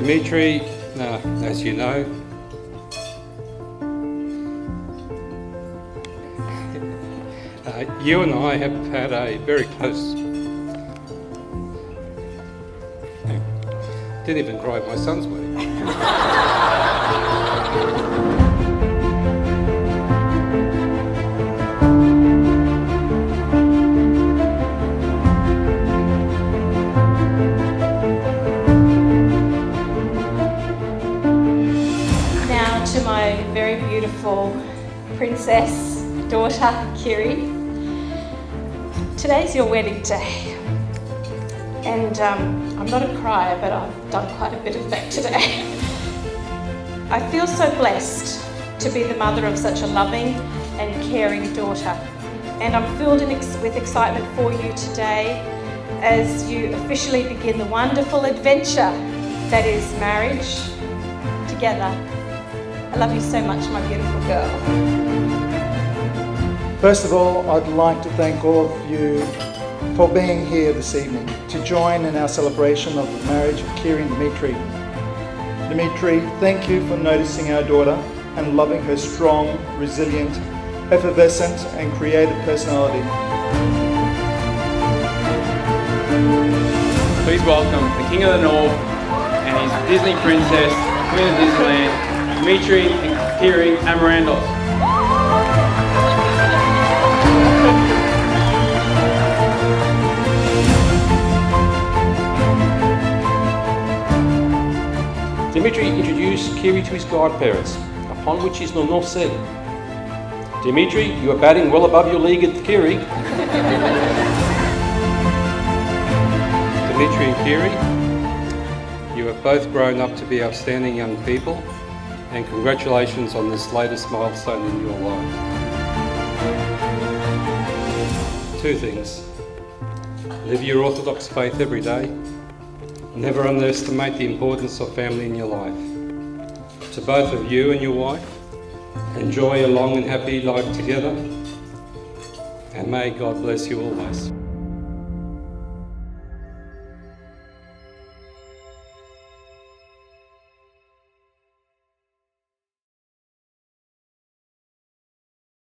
Dimitri, as you know, you and I have had a very close... Didn't even cry my son's wedding. To my very beautiful princess daughter, Kiri. Today's your wedding day, and I'm not a crier, but I've done quite a bit of that today. I feel so blessed to be the mother of such a loving and caring daughter, and I'm filled with excitement for you today as you officially begin the wonderful adventure that is marriage together. I love you so much, my beautiful girl. First of all, I'd like to thank all of you for being here this evening to join in our celebration of the marriage of Kiri and Dimitri. Dimitri, thank you for noticing our daughter and loving her strong, resilient, effervescent and creative personality. Please welcome the King of the North and his Disney princess, Queen of Disneyland, Dimitri and Kiri Amarandos. Dimitri introduced Kiri to his godparents, upon which his nonno said, "Dimitri, you are batting well above your league at Kiri." Dimitri and Kiri, you have both grown up to be outstanding young people, and congratulations on this latest milestone in your life. Two things: live your Orthodox faith every day. Never underestimate the importance of family in your life. To both of you and your wife, enjoy a long and happy life together, and may God bless you always.